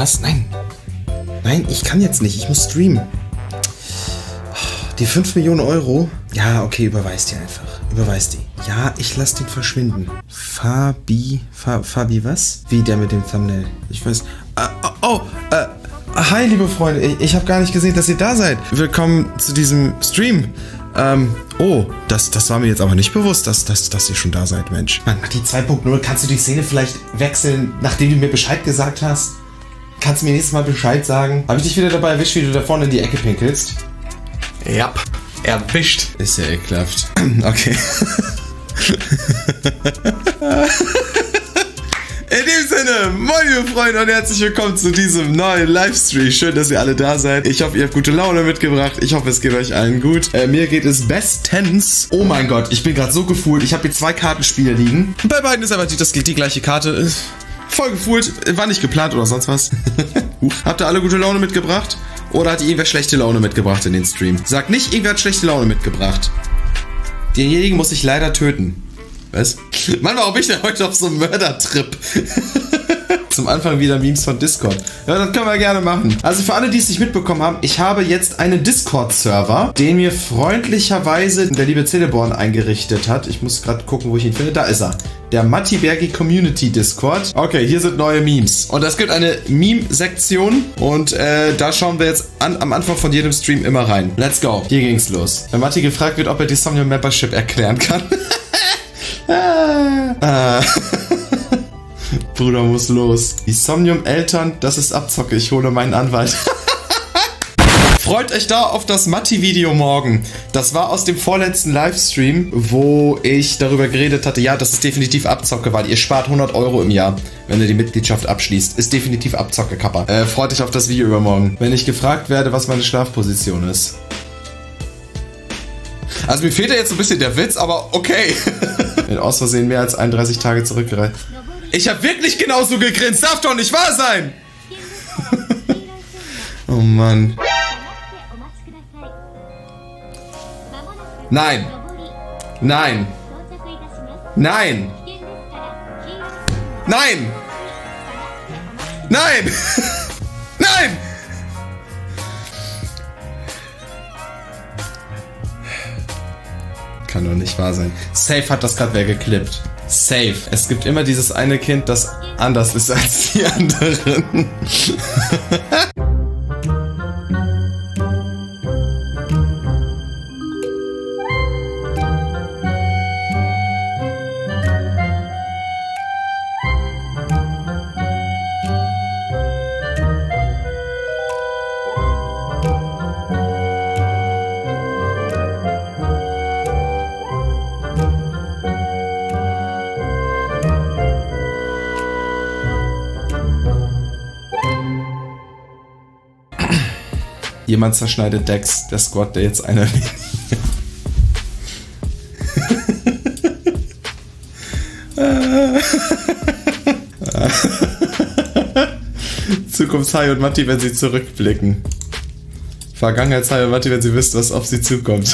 Was? Nein. Nein, ich kann jetzt nicht. Ich muss streamen. Die 5 Millionen Euro. Ja, okay, überweis die einfach. Überweis die. Ja, ich lasse den verschwinden. Fabi was? Wie der mit dem Thumbnail. Ich weiß. Hi, liebe Freunde. Ich habe gar nicht gesehen, dass ihr da seid. Willkommen zu diesem Stream. Oh, das war mir jetzt aber nicht bewusst, dass ihr schon da seid, Mensch. Mann, die 2.0, kannst du die Szene vielleicht wechseln, nachdem du mir Bescheid gesagt hast? Kannst du mir nächstes Mal Bescheid sagen? Habe ich dich wieder dabei erwischt, wie du da vorne in die Ecke pinkelst? Ja, erwischt. Ist ja ekelhaft. Okay. In dem Sinne, moin liebe Freunde und herzlich willkommen zu diesem neuen Livestream. Schön, dass ihr alle da seid. Ich hoffe, ihr habt gute Laune mitgebracht. Ich hoffe, es geht euch allen gut. Mir geht es bestens. Oh mein Gott, ich bin gerade so gefühlt. Ich habe hier 2 Kartenspiele liegen. Und bei beiden ist einfach die gleiche Karte. Voll gefühlt, war nicht geplant oder sonst was. Habt ihr alle gute Laune mitgebracht? Oder hat irgendwer schlechte Laune mitgebracht in den Stream? Sagt nicht, irgendwer hat schlechte Laune mitgebracht. Denjenigen muss ich leider töten. Was? Mann, warum bin ich denn heute auf so einem Mördertrip? Zum Anfang wieder Memes von Discord. Ja, das können wir gerne machen. Also für alle, die es nicht mitbekommen haben, ich habe jetzt einen Discord-Server, den mir freundlicherweise der liebe Celeborn eingerichtet hat. Ich muss gerade gucken, wo ich ihn finde. Da ist er. Der Matthias Berger Community Discord. Okay, hier sind neue Memes. Und es gibt eine Meme-Sektion. Und da schauen wir jetzt am Anfang von jedem Stream immer rein. Let's go. Hier ging's los. Wenn Matti gefragt wird, ob er die Somnium Membership erklären kann. Bruder muss los. Die Somnium-Eltern, das ist Abzocke. Ich hole meinen Anwalt. Freut euch da auf das Matti-Video morgen. Das war aus dem vorletzten Livestream, wo ich darüber geredet hatte, ja, das ist definitiv Abzocke, weil ihr spart 100 Euro im Jahr, wenn ihr die Mitgliedschaft abschließt. Ist definitiv Abzocke, Kappa. Freut euch auf das Video übermorgen. Wenn ich gefragt werde, was meine Schlafposition ist. Also mir fehlt ja jetzt ein bisschen der Witz, aber okay. Mit aus Versehen mehr als 31 Tage zurückgereist. Ich habe wirklich genauso gegrinst, darf doch nicht wahr sein! Oh Mann. Nein. Nein. Nein. Nein. Nein. Nein. Kann doch nicht wahr sein. Safe hat das gerade wer geklippt. Safe. Es gibt immer dieses eine Kind, das anders ist als die anderen. Jemand zerschneidet Dex, der Squad, der jetzt einer weniger. Zukunftshai und Matti, wenn sie zurückblicken. Vergangenheitshai und Matti, wenn sie wisst, was auf sie zukommt.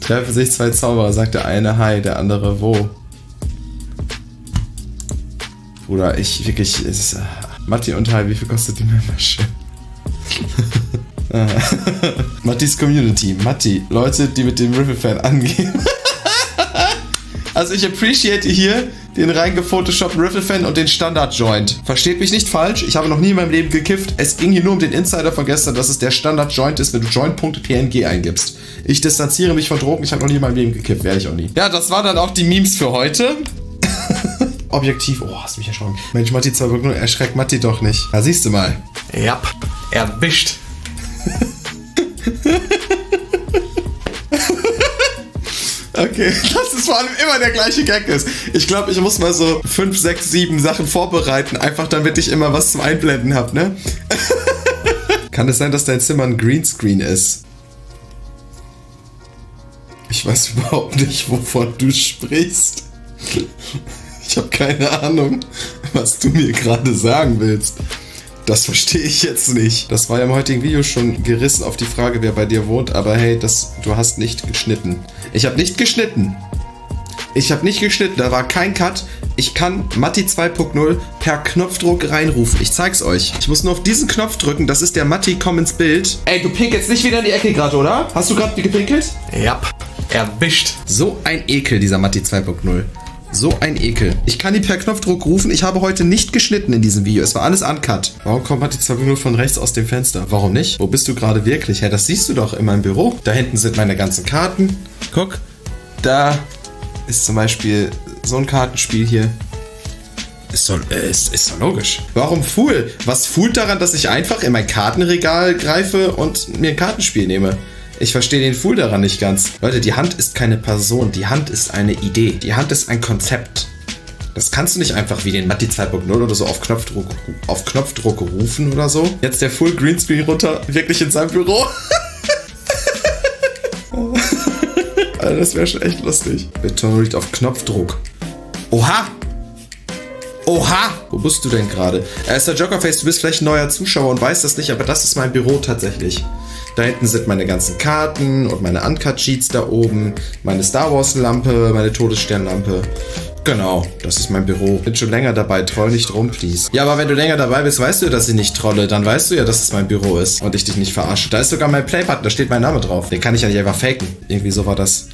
Treffen sich zwei Zauberer, sagt der eine Hai, der andere wo. Bruder, ich wirklich... Es ist, Matti und Hi, wie viel kostet die Membership? Mattis Community. Matti, Leute, die mit dem Riffle-Fan angehen. Also ich appreciate hier den rein gefotoshoppten Riffle-Fan und den Standard-Joint. Versteht mich nicht falsch, ich habe noch nie in meinem Leben gekifft. Es ging hier nur um den Insider von gestern, dass es der Standard-Joint ist, wenn du joint.png eingibst. Ich distanziere mich von Drogen, ich habe noch nie in meinem Leben gekifft, werde ich auch nie. Ja, das waren dann auch die Memes für heute. Objektiv. Oh, hast mich erschrocken. Mensch, Matti 2.0, erschreckt Matti doch nicht. Da siehst du mal. Ja, erwischt. Okay, dass es vor allem immer der gleiche Gag ist. Ich glaube, ich muss mal so 5, 6, 7 Sachen vorbereiten, einfach damit ich immer was zum Einblenden habe, ne? Kann es sein, dass dein Zimmer ein Greenscreen ist? Ich weiß überhaupt nicht, wovon du sprichst. Ich habe keine Ahnung, was du mir gerade sagen willst. Das verstehe ich jetzt nicht. Das war ja im heutigen Video schon gerissen auf die Frage, wer bei dir wohnt. Aber hey, du hast nicht geschnitten. Ich habe nicht geschnitten. Da war kein Cut. Ich kann Matti 2.0 per Knopfdruck reinrufen. Ich zeig's euch. Ich muss nur auf diesen Knopf drücken. Das ist der Matti, komm ins Bild. Ey, du pinkelst nicht wieder in die Ecke gerade, oder? Hast du gerade gepinkelt? Ja. Erwischt. So ein Ekel, dieser Matti 2.0. So ein Ekel. Ich kann die per Knopfdruck rufen. Ich habe heute nicht geschnitten in diesem Video. Es war alles uncut. Warum kommt Matti 2.0 von rechts aus dem Fenster? Warum nicht? Wo bist du gerade wirklich? Hä, das siehst du doch in meinem Büro. Da hinten sind meine ganzen Karten. Guck. Da ist zum Beispiel... so ein Kartenspiel hier. Ist doch logisch. Warum Fool? Was foolt daran, dass ich einfach in mein Kartenregal greife und mir ein Kartenspiel nehme? Ich verstehe den Fool daran nicht ganz. Leute, die Hand ist keine Person. Die Hand ist eine Idee. Die Hand ist ein Konzept. Das kannst du nicht einfach wie den Matti 2.0 oder so auf Knopfdruck rufen oder so. Jetzt der Fool Greenscreen runter, wirklich in seinem Büro. Also das wäre schon echt lustig. Beton liegt auf Knopfdruck. Oha! Oha! Wo bist du denn gerade? Er ist der Jokerface, du bist vielleicht ein neuer Zuschauer und weißt das nicht, aber das ist mein Büro tatsächlich. Da hinten sind meine ganzen Karten und meine Uncut-Sheets da oben, meine Star Wars-Lampe, meine Todessternlampe. Genau, das ist mein Büro. Bin schon länger dabei, troll nicht rum, please. Ja, aber wenn du länger dabei bist, weißt du ja, dass ich nicht trolle. Dann weißt du ja, dass es mein Büro ist und ich dich nicht verarsche. Da ist sogar mein Playbutton, da steht mein Name drauf. Den kann ich ja nicht einfach faken. Irgendwie so war das.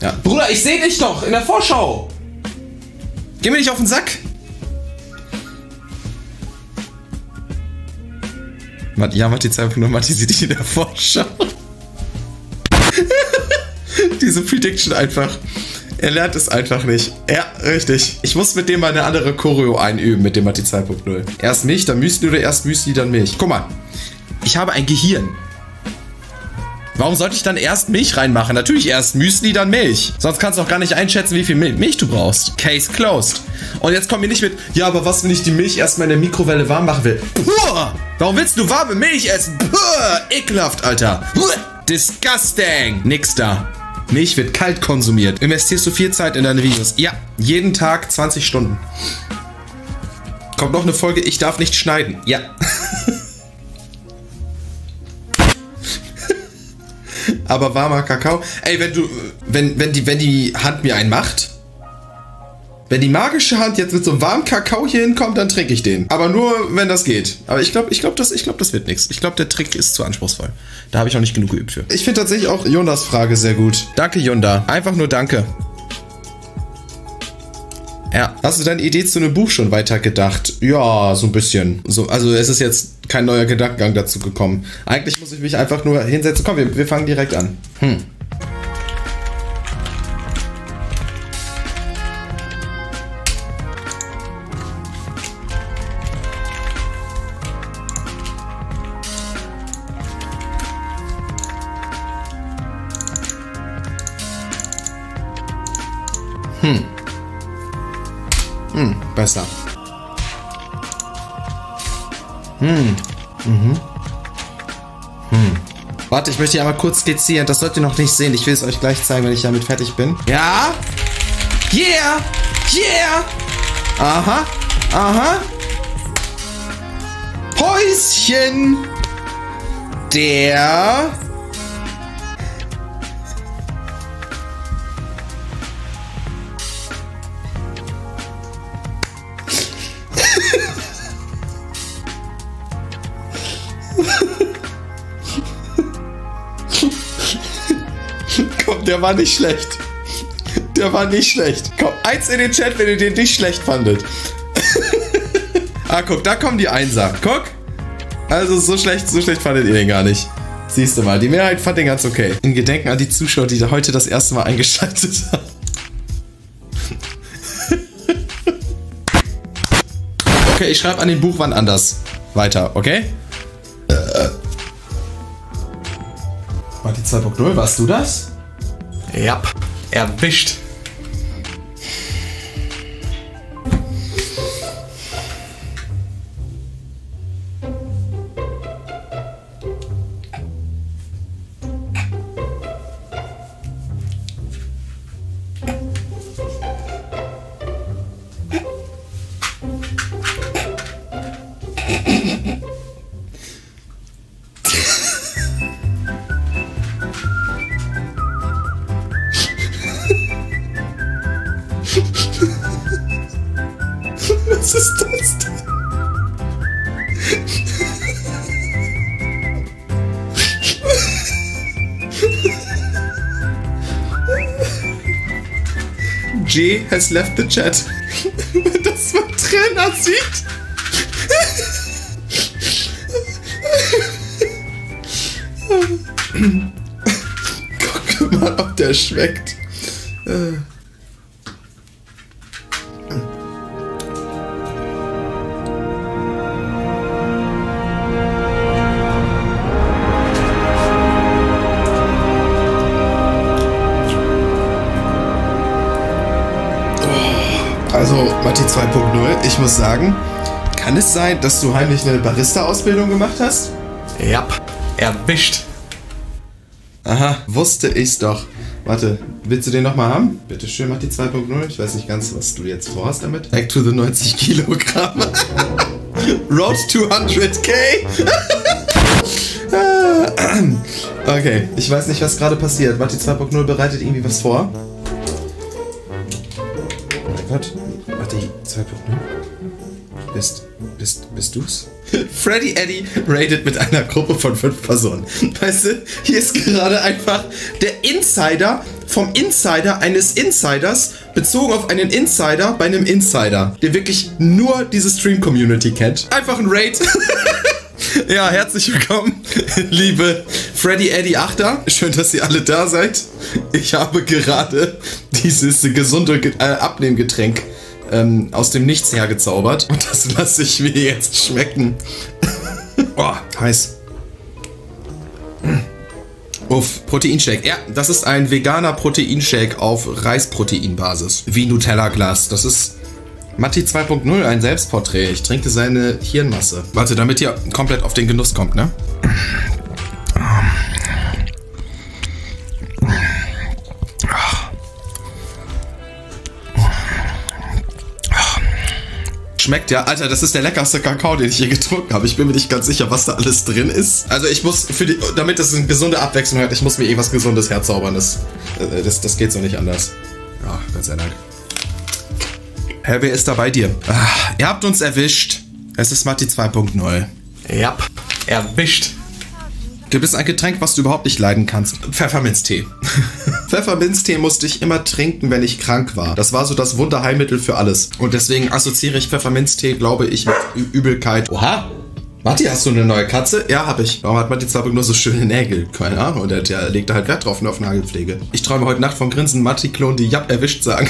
Ja. Bruder, ich sehe dich doch in der Vorschau. Geh mir nicht auf den Sack. Ja, Matti 2.0, Matti sieht dich in der Vorschau. Diese Prediction einfach. Er lernt es einfach nicht. Ja, richtig. Ich muss mit dem mal eine andere Choreo einüben, mit dem Matti 2.0. Erst Milch, dann Müsli oder erst Müsli, dann Milch. Guck mal, ich habe ein Gehirn. Warum sollte ich dann erst Milch reinmachen? Natürlich erst Müsli, dann Milch. Sonst kannst du auch gar nicht einschätzen, wie viel Milch du brauchst. Case closed. Und jetzt komm mir nicht mit, ja, aber was, wenn ich die Milch erstmal in der Mikrowelle warm machen will? Puh! Warum willst du warme Milch essen? Puh! Ekelhaft, Alter. Puh! Disgusting. Nix da. Milch wird kalt konsumiert. Investierst du viel Zeit in deine Videos? Ja, jeden Tag 20 Stunden. Kommt noch eine Folge, ich darf nicht schneiden. Ja. Aber warmer Kakao. Ey, wenn die Hand mir einen macht, wenn die magische Hand jetzt mit so einem warmen Kakao hier hinkommt, dann trinke ich den. Aber nur, wenn das geht. Aber ich glaube, das wird nichts. Ich glaube, der Trick ist zu anspruchsvoll. Da habe ich noch nicht genug geübt für. Ich finde tatsächlich auch Jonas Frage sehr gut. Danke, Jonda. Einfach nur danke. Ja. Hast du deine Idee zu einem Buch schon weitergedacht? Ja, so ein bisschen. So, also es ist jetzt kein neuer Gedankengang dazu gekommen. Eigentlich muss ich mich einfach nur hinsetzen. Komm, wir fangen direkt an. Besser. Warte, ich möchte hier einmal kurz skizzieren. Das sollt ihr noch nicht sehen. Ich will es euch gleich zeigen, wenn ich damit fertig bin. Ja! Yeah! Yeah! Aha! Aha! Päuschen! Der... Komm, der war nicht schlecht. Der war nicht schlecht. Komm, 1 in den Chat, wenn ihr den nicht schlecht fandet. Ah, guck, da kommen die Einser. Guck. Also so schlecht fandet ihr den gar nicht. Siehst du mal, die Mehrheit fand den ganz okay. In Gedenken an die Zuschauer, die da heute das erste Mal eingeschaltet haben. Okay, ich schreibe an den Buch wann anders weiter, okay? Matti 2.0, warst du das? Ja, erwischt. G has left the chat. Wenn das mein Trainer sieht. Guck mal, ob der schmeckt. Also, Matti 2.0, ich muss sagen, kann es sein, dass du heimlich eine Barista-Ausbildung gemacht hast? Ja, erwischt. Aha, wusste ich's doch. Warte, willst du den nochmal haben? Bitte schön, Matti 2.0. Ich weiß nicht ganz, was du jetzt vorhast damit. Back to the 90 Kilogramm. Road 200k. Okay, ich weiß nicht, was gerade passiert. Matti 2.0 bereitet irgendwie was vor. Oh mein Gott. Warte, 2.0. Bist du's? Freddy Eddie raided mit einer Gruppe von 5 Personen. Weißt du, hier ist gerade einfach der Insider vom Insider eines Insiders bezogen auf einen Insider bei einem Insider, der wirklich nur diese Stream-Community kennt. Einfach ein Raid. Ja, herzlich willkommen, liebe Freddy Eddie Achter. Schön, dass ihr alle da seid. Ich habe gerade dieses gesunde Abnehmgetränk aus dem Nichts hergezaubert. Und das lasse ich mir jetzt schmecken. Oh, heiß. Uff, Proteinshake. Ja, das ist ein veganer Proteinshake auf Reisproteinbasis. Wie Nutella-Glas. Das ist Matti 2.0, ein Selbstporträt. Ich trinke seine Hirnmasse. Warte, damit ihr komplett auf den Genuss kommt, ne? Schmeckt ja. Alter, das ist der leckerste Kakao, den ich hier getrunken habe. Ich bin mir nicht ganz sicher, was da alles drin ist. Also ich muss, damit das eine gesunde Abwechslung hat, ich muss mir irgendwas Gesundes herzaubern. Das geht so nicht anders. Ja, Gott sei Dank. Herr, wer ist da bei dir? Ach, ihr habt uns erwischt. Es ist Matti 2.0. Ja, erwischt. Gibt es ein Getränk, was du überhaupt nicht leiden kannst? Pfefferminztee. Pfefferminztee musste ich immer trinken, wenn ich krank war. Das war so das Wunderheilmittel für alles. Und deswegen assoziiere ich Pfefferminztee, glaube ich, mit Übelkeit. Oha! Matti, hast du eine neue Katze? Ja, habe ich. Warum hat Matti zwar nur so schöne Nägel? Keine Ahnung. Und der legt da halt Wert drauf, ne, auf Nagelpflege. Ich träume heute Nacht vom Grinsen. Matti-Klon, die Japp erwischt sagen.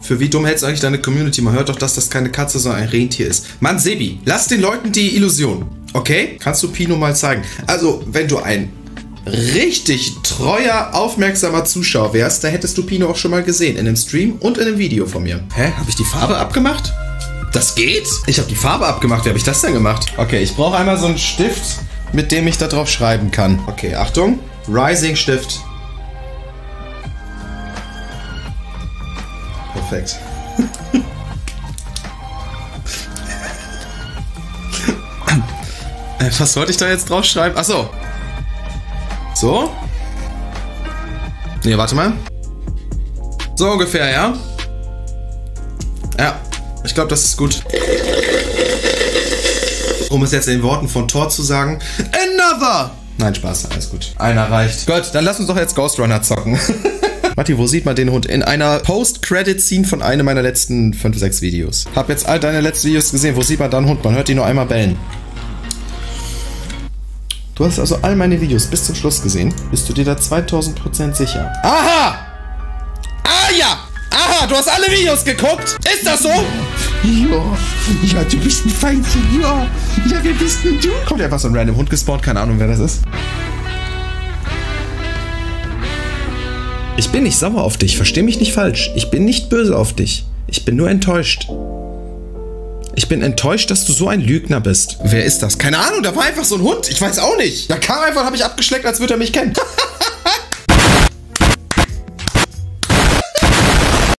Für wie dumm hältst du eigentlich deine Community? Man hört doch, dass das keine Katze, sondern ein Rentier ist. Mann, Sebi, lass den Leuten die Illusion. Okay? Kannst du Pino mal zeigen? Also, wenn du ein richtig treuer, aufmerksamer Zuschauer wärst, da hättest du Pino auch schon mal gesehen. In einem Stream und in einem Video von mir. Hä? Habe ich die Farbe abgemacht? Das geht? Ich habe die Farbe abgemacht. Wie habe ich das denn gemacht? Okay, ich brauche einmal so einen Stift, mit dem ich da drauf schreiben kann. Okay, Achtung. Rising Stift. Perfekt. Was sollte ich da jetzt draufschreiben? Achso. So? Ne, warte mal. So ungefähr, ja? Ja, ich glaube, das ist gut. Um es jetzt in den Worten von Thor zu sagen. Another! Nein, Spaß, alles gut. Einer reicht. Gott, dann lass uns doch jetzt Ghostrunner zocken. Matti, wo sieht man den Hund? In einer Post-Credit-Scene von einem meiner letzten 5-6 Videos. Hab jetzt all deine letzten Videos gesehen. Wo sieht man da einen Hund? Man hört ihn nur einmal bellen. Du hast also all meine Videos bis zum Schluss gesehen. Bist du dir da 2000% sicher? Aha! Ah ja! Aha, du hast alle Videos geguckt! Ist das so? Ja, du bist ein Feinchen, ja. Ja, wir bist ein Du. Kommt einfach so ein random Hund gespawnt, keine Ahnung, wer das ist. Ich bin nicht sauer auf dich, versteh mich nicht falsch. Ich bin nicht böse auf dich. Ich bin nur enttäuscht. Ich bin enttäuscht, dass du so ein Lügner bist. Wer ist das? Keine Ahnung, da war einfach so ein Hund. Ich weiß auch nicht. Da kam einfach, habe ich abgeschleckt, als würde er mich kennen.